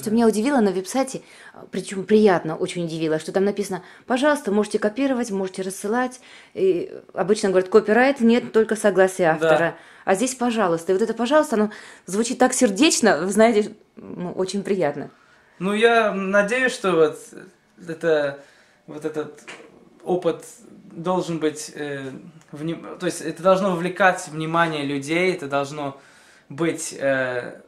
Что меня удивило на веб-сайте, причем приятно очень удивило, что там написано: пожалуйста, можете копировать, можете рассылать. И обычно говорят: копирайт, нет, только согласие автора. Да. А здесь пожалуйста. И вот это пожалуйста, оно звучит так сердечно, вы знаете, ну, очень приятно. Ну, я надеюсь, что вот этот опыт должен быть... то есть это должно вовлекать внимание людей, это должно быть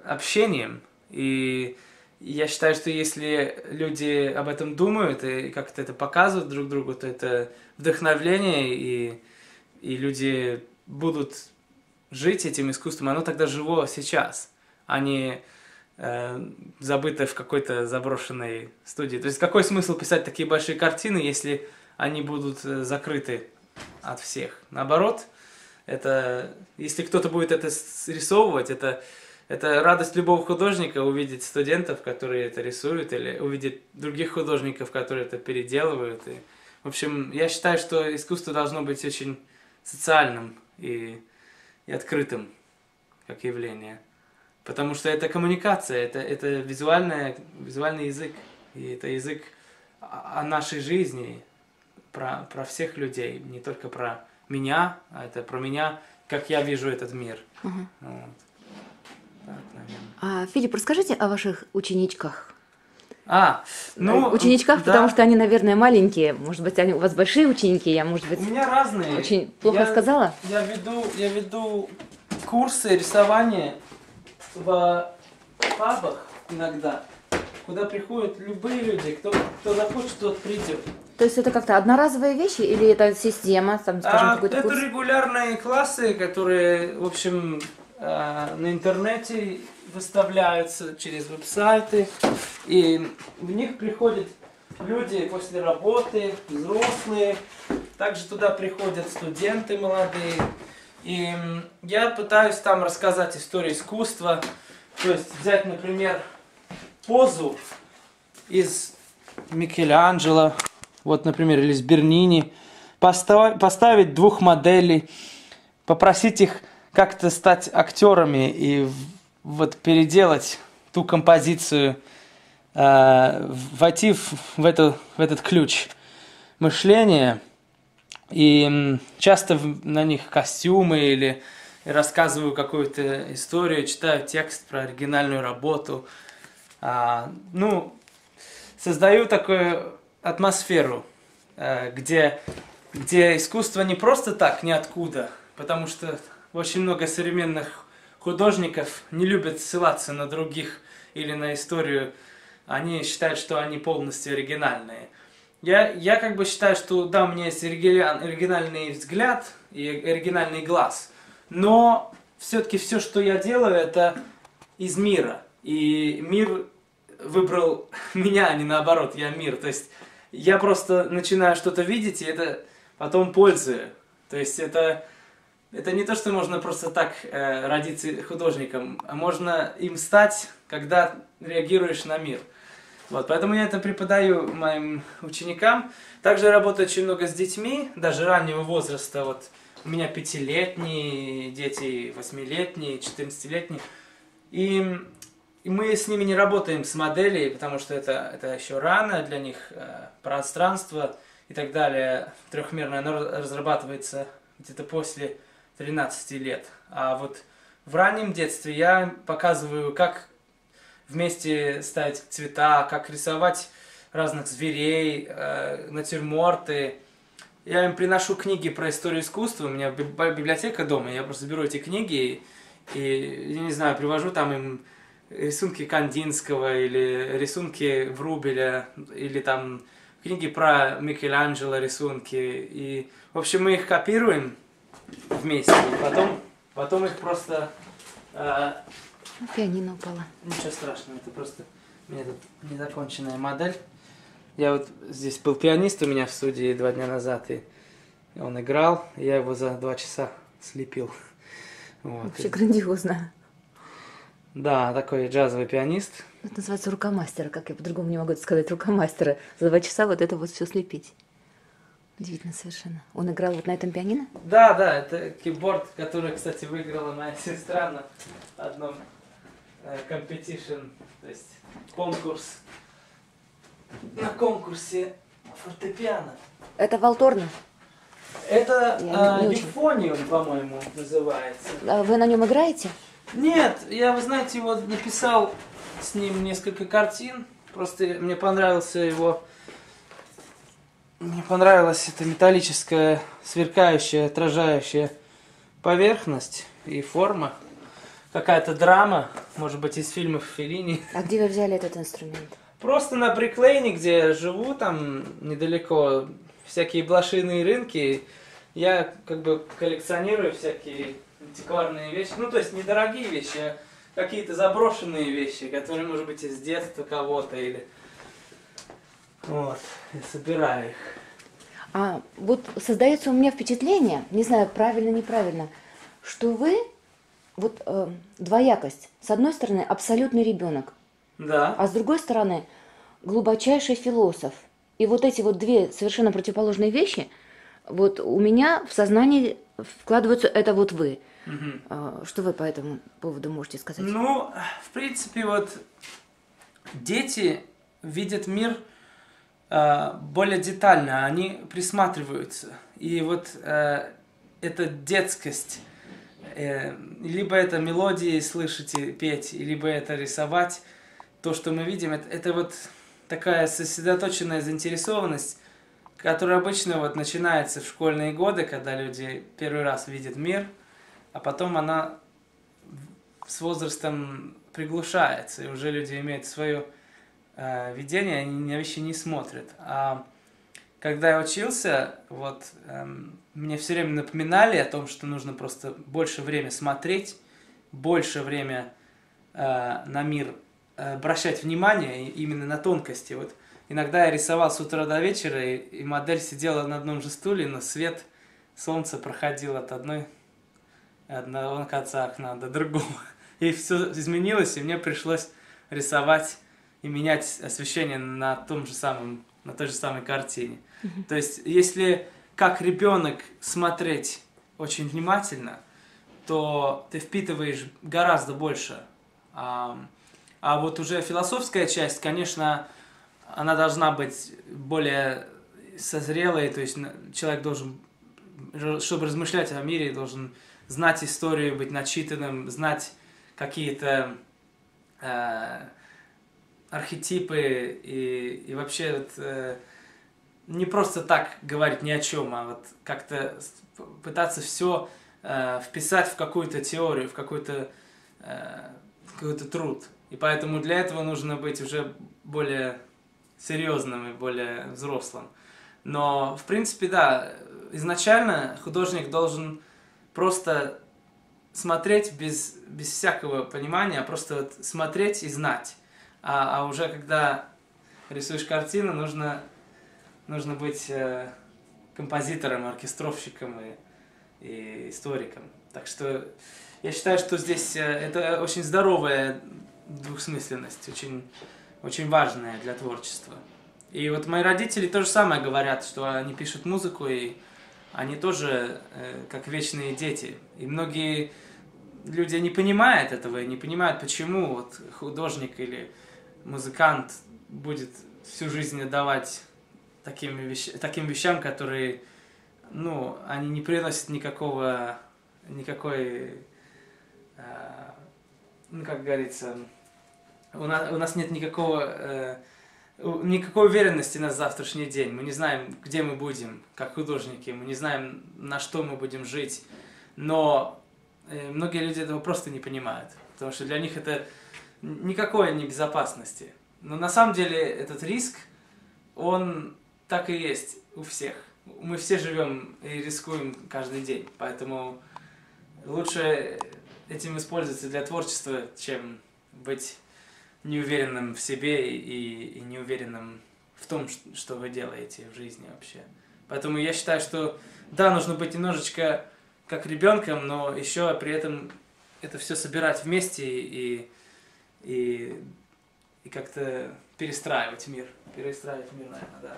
общением. И я считаю, что если люди об этом думают и как-то это показывают друг другу, то это вдохновление, и люди будут жить этим искусством. Оно тогда живо сейчас, а не... забытое в какой-то заброшенной студии. То есть какой смысл писать такие большие картины, если они будут закрыты от всех? Наоборот, это, если кто-то будет это рисовывать, это радость любого художника увидеть студентов, которые это рисуют, или увидеть других художников, которые это переделывают. И, в общем, я считаю, что искусство должно быть очень социальным и открытым как явление. Потому что это коммуникация, это визуальный язык, и это язык о нашей жизни, про всех людей, не только про меня, а это про меня, как я вижу этот мир. Угу. Вот. Так, наверное. Филипп, расскажите о ваших ученичках. Ученичках, да. Потому что они, наверное, маленькие. Может быть, они у вас большие ученики, я, может быть... У меня разные. Очень плохо сказала. Я веду курсы рисования в пабах иногда, куда приходят любые люди, кто захочет, тот придет. То есть это как-то одноразовые вещи или это система, там, скажем, какой-то курс? Это регулярные классы, которые, в общем, на интернете выставляются через веб-сайты, и в них приходят люди после работы, взрослые, также туда приходят студенты молодые. И я пытаюсь там рассказать историю искусства, то есть взять, например, позу из Микеланджело, вот, например, или из Бернини, поставить двух моделей, попросить их как-то стать актерами и вот переделать ту композицию, войти в этот ключ мышления. И часто на них костюмы, или рассказываю какую-то историю, читаю текст про оригинальную работу. Создаю такую атмосферу, где искусство не просто так, ниоткуда, потому что очень много современных художников не любят ссылаться на других или на историю. Они считают, что они полностью оригинальные. Я как бы считаю, что да, у меня есть оригинальный взгляд и оригинальный глаз, но все-таки все, что я делаю, это из мира. И мир выбрал меня, а не наоборот, я мир. То есть я просто начинаю что-то видеть, и это потом пользую. То есть это не то, что можно просто так родиться художником, а можно им стать, когда реагируешь на мир. Вот, поэтому я это преподаю моим ученикам. Также работаю очень много с детьми, даже раннего возраста. Вот у меня 5-летние дети, 8-летние, 14-летние. И мы с ними не работаем с моделей, потому что это еще рано для них, пространство и так далее. Трехмерное, оно разрабатывается где-то после 13 лет. А вот в раннем детстве я показываю, как вместе ставить цвета, как рисовать разных зверей, натюрморты. Я им приношу книги про историю искусства, у меня библиотека дома, я просто беру эти книги и, я не знаю, привожу там им рисунки Кандинского или рисунки Врубеля, или там книги про Микеланджело рисунки. И, в общем, мы их копируем вместе, и потом их просто... Пианино упало. Ничего страшного, это просто у меня тут незаконченная модель. Я вот здесь был пианист у меня в студии 2 дня назад, и он играл, и я его за 2 часа слепил. Вот. Вообще грандиозно. Да, такой джазовый пианист. Это называется рукомастера, как я по-другому не могу сказать, рукомастера. За 2 часа вот это вот все слепить. Удивительно совершенно. Он играл вот на этом пианино? Да, это кейборд, который, кстати, выиграла моя сестра на одном competition, то есть конкурс, на конкурсе фортепиано. Это Валторна? Это Лифониум, по-моему, называется. А вы на нем играете? Нет, я, вы знаете, его написал с ним несколько картин. Просто мне понравился его... Мне понравилась эта металлическая, сверкающая, отражающая поверхность и форма. Какая-то драма, может быть, из фильмов Феллини. А где вы взяли этот инструмент? Просто на Брик-Лейне, где я живу, там недалеко, всякие блошиные рынки. Я как бы коллекционирую всякие антикварные вещи. Ну, то есть недорогие вещи, а какие-то заброшенные вещи, которые, может быть, из детства кого-то или... Вот, я собираю их. А вот создается у меня впечатление, не знаю, правильно, неправильно, что вы, вот двоякость. С одной стороны, абсолютный ребенок. Да. А с другой стороны, глубочайший философ. И вот эти вот две совершенно противоположные вещи, вот у меня в сознании вкладываются это вот вы. Угу. Что вы по этому поводу можете сказать? Ну, в принципе, вот дети видят мир более детально, они присматриваются. И вот эта детскость, либо это мелодии слышать и петь, либо это рисовать, то, что мы видим, это вот такая сосредоточенная заинтересованность, которая обычно вот начинается в школьные годы, когда люди первый раз видят мир, а потом она с возрастом приглушается, и уже люди имеют свою... видение, они на вещи не смотрят. А когда я учился, вот мне все время напоминали о том, что нужно просто больше время смотреть, больше время на мир обращать внимание, именно на тонкости. Вот иногда я рисовал с утра до вечера, и модель сидела на одном же стуле, но свет солнца проходил от одного конца окна до другого. И все изменилось, и мне пришлось рисовать и менять освещение на той же самой картине. Mm-hmm. То есть, если как ребенок смотреть очень внимательно, то ты впитываешь гораздо больше. А вот уже философская часть, конечно, она должна быть более созрелой, то есть человек должен, чтобы размышлять о мире, должен знать историю, быть начитанным, знать какие-то... архетипы и вообще вот, не просто так говорить ни о чем, а вот как-то пытаться все вписать в какую-то теорию, в какой-то труд. И поэтому для этого нужно быть уже более серьезным и более взрослым. Но, в принципе, да, изначально художник должен просто смотреть без всякого понимания, а просто вот смотреть и знать. А уже когда рисуешь картину, нужно быть композитором, оркестровщиком и историком. Так что я считаю, что здесь это очень здоровая двухсмысленность, очень, очень важная для творчества. И вот мои родители то же самое говорят, что они пишут музыку, и они тоже как вечные дети. И многие люди не понимают этого, не понимают, почему вот художник или... музыкант будет всю жизнь отдавать таким вещам, которые, ну, они не приносят никакой, ну, как говорится, у нас нет никакой уверенности на завтрашний день. Мы не знаем, где мы будем, как художники, мы не знаем, на что мы будем жить, но многие люди этого просто не понимают, потому что для них это... никакой небезопасности. Но на самом деле этот риск, он так и есть у всех. Мы все живем и рискуем каждый день, поэтому лучше этим использоваться для творчества, чем быть неуверенным в себе и неуверенным в том, что вы делаете в жизни вообще. Поэтому я считаю, что да, нужно быть немножечко как ребенком, но еще при этом это все собирать вместе и как-то перестраивать мир, наверное, да.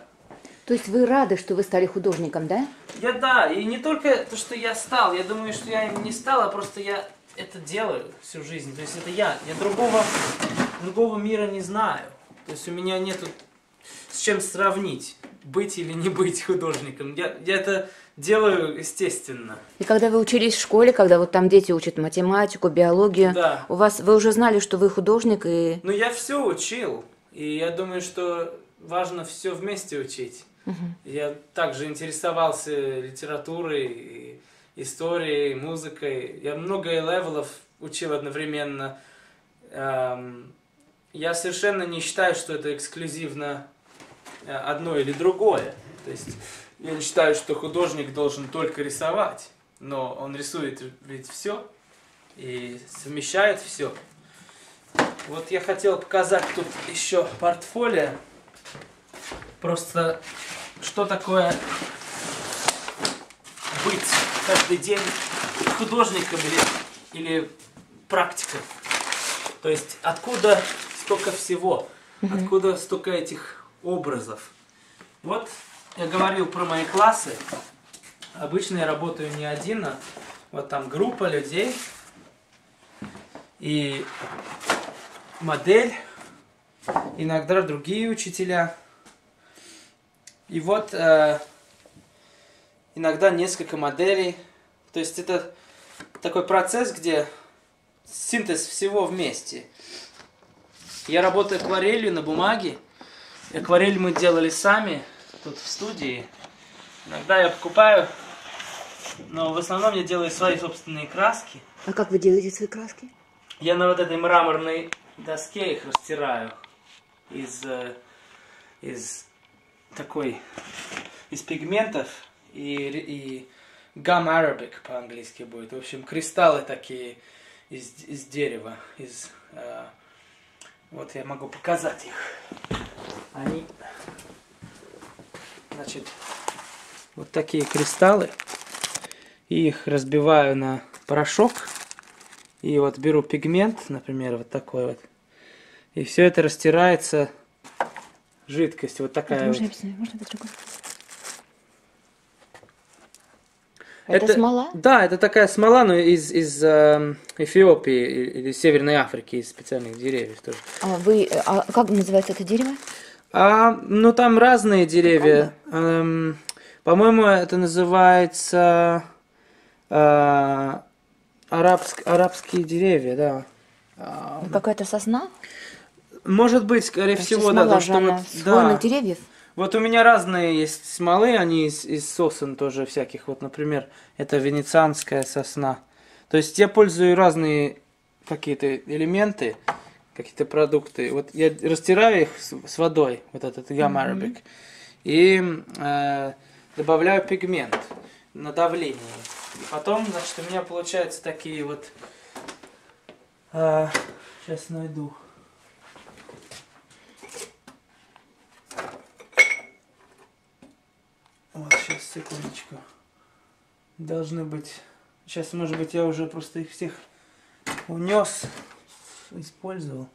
То есть вы рады, что вы стали художником, да? Да, и не только то, что я стал, я думаю, что я им не стал, а просто я это делаю всю жизнь. То есть это я другого мира не знаю. То есть у меня нету с чем сравнить, быть или не быть художником. Я это делаю естественно. И когда вы учились в школе, когда вот там дети учат математику, биологию, да. Вы уже знали, что вы художник и... Ну, я все учил. И я думаю, что важно все вместе учить. Угу. Я также интересовался литературой, и историей, и музыкой. Я много левелов учил одновременно. Я совершенно не считаю, что это эксклюзивно одно или другое. То есть я не считаю, что художник должен только рисовать, но он рисует ведь все и совмещает все. Вот я хотел показать тут еще портфолио. Просто что такое быть каждый день художником или практиком. То есть откуда столько всего, откуда столько этих образов. Вот я говорил про мои классы. Обычно я работаю не один, а вот там группа людей и модель, иногда другие учителя. И вот иногда несколько моделей. То есть это такой процесс, где синтез всего вместе. Я работаю акварелью на бумаге. Акварель мы делали сами тут в студии. Иногда я покупаю, но в основном я делаю свои собственные краски. А как вы делаете свои краски? Я на вот этой мраморной доске их растираю из пигментов и gum arabic по-английски будет. В общем, кристаллы такие из дерева. Вот я могу показать их. Они, значит, вот такие кристаллы. И их разбиваю на порошок. И вот беру пигмент, например, вот такой вот. И все это растирается... Жидкость вот такая. Можно вот. Можно это смола? Да, это такая смола, но из Эфиопии или Северной Африки, из специальных деревьев тоже. А как называется это дерево? Ну там разные деревья. По-моему, это называется арабские деревья, да. Какая-то сосна? Может быть, скорее всего, да. Потому что вот, да. Деревьев. Вот у меня разные есть смолы, они из сосен тоже всяких. Вот, например, это венецианская сосна. То есть я пользую разные какие-то элементы, какие-то продукты. Вот я растираю их с водой, вот этот gum arabic, и добавляю пигмент на давление. И потом, значит, у меня получаются такие вот... сейчас найду... Вот, сейчас, секундочку. Должны быть... Сейчас, может быть, я уже просто их всех унес, использовал.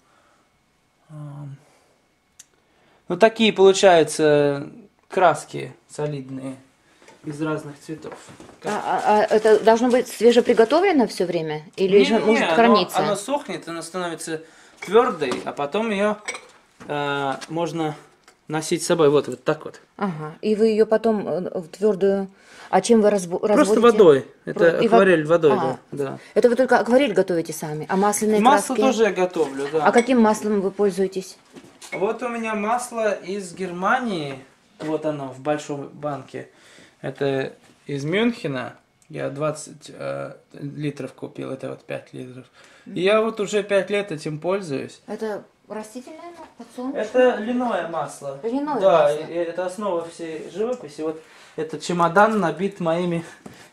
Вот такие получаются краски солидные из разных цветов. Это должно быть свежеприготовлено все время? Или же может храниться? Оно сохнет, оно становится твердой, а потом ее можно... Носить с собой, вот так вот. Ага, и вы ее потом в твердую... А чем вы разводите? Просто водой. Это акварель водой, да. Это вы только акварель готовите сами, а масляные краски? Масло тоже я готовлю, да. А каким маслом вы пользуетесь? Вот у меня масло из Германии, вот оно, в большом банке. Это из Мюнхена, я 20 литров купил, это вот 5 литров. И я вот уже 5 лет этим пользуюсь. Это... Растительное, подсолнечное? Это льняное масло. Льняное масло. Это основа всей живописи. Вот этот чемодан набит моими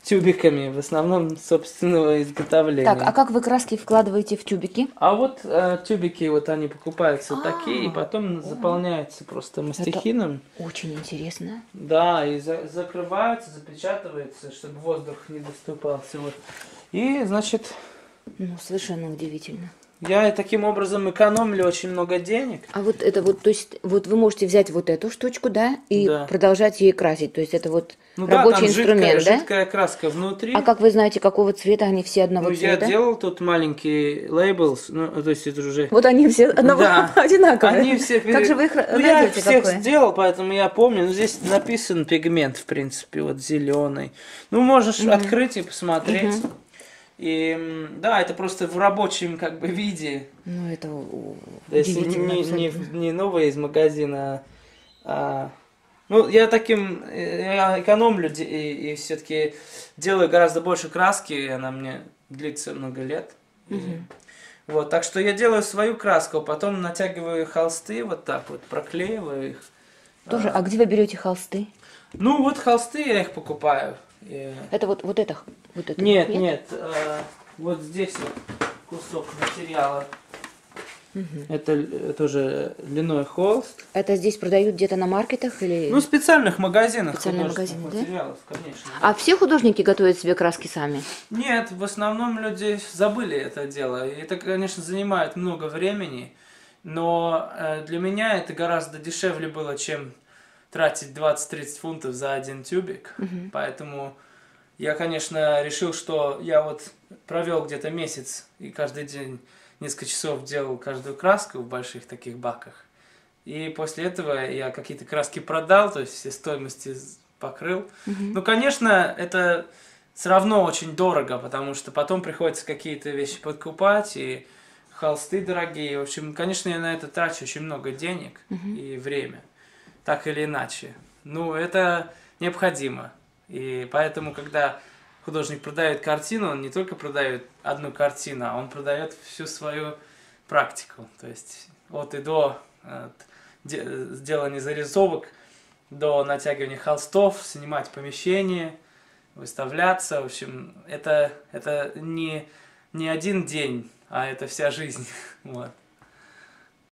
тюбиками, в основном собственного изготовления. Так, а как вы краски вкладываете в тюбики? А вот тюбики, вот они покупаются такие, и потом заполняются просто мастихином. Это очень интересно. Да, и закрываются, запечатываются, чтобы воздух не доступался. Вот. И, значит... Ну, совершенно удивительно. Я таким образом экономлю очень много денег. А вот это вот, то есть, вот вы можете взять вот эту штучку, да, и да, продолжать ее красить. То есть это вот, ну, рабочий, да, инструмент, жидкая, да? Жидкая краска внутри. А как вы знаете, какого цвета они все одного, ну, цвета? Я делал тут маленький лейбл, ну, то есть это уже. Вот они все одного, да, одинаковые. Они все. Как же вы их, ну, найдете, я их всех какой? Сделал, поэтому я помню. Ну, здесь написан пигмент, в принципе, вот зеленый. Ну, можешь открыть и посмотреть. И да, это просто в рабочем как бы виде. Ну, это удивительно. Не новое из магазина. Ну, я таким, я экономлю и все-таки делаю гораздо больше краски, она мне длится много лет. Вот, так что я делаю свою краску, потом натягиваю холсты вот так вот, проклеиваю их. Тоже, а где вы берете холсты? Ну, вот холсты я их покупаю. Это вот это? Вот это? Нет, нет. Вот здесь вот кусок материала. Это тоже льняной холст. Это здесь продают где-то на маркетах или? Ну, в специальных магазинах. Специальных магазинах, материалов, да? Конечно. А все художники готовят себе краски сами? Нет, в основном люди забыли это дело. И это, конечно, занимает много времени, но для меня это гораздо дешевле было, чем тратить 20-30 фунтов за один тюбик. Поэтому я, конечно, решил, что я вот провел где-то месяц и каждый день несколько часов делал каждую краску в больших таких баках. И после этого я какие-то краски продал, то есть все стоимости покрыл. Ну, конечно, это все равно очень дорого, потому что потом приходится какие-то вещи подкупать, и холсты дорогие. В общем, конечно, я на это трачу очень много денег и время. Так или иначе. Ну, это необходимо. И поэтому, когда художник продает картину, он не только продает одну картину, а он продает всю свою практику. То есть от и до, от сделания зарисовок до натягивания холстов, снимать помещение, выставляться. В общем, это не один день, а это вся жизнь. Вот.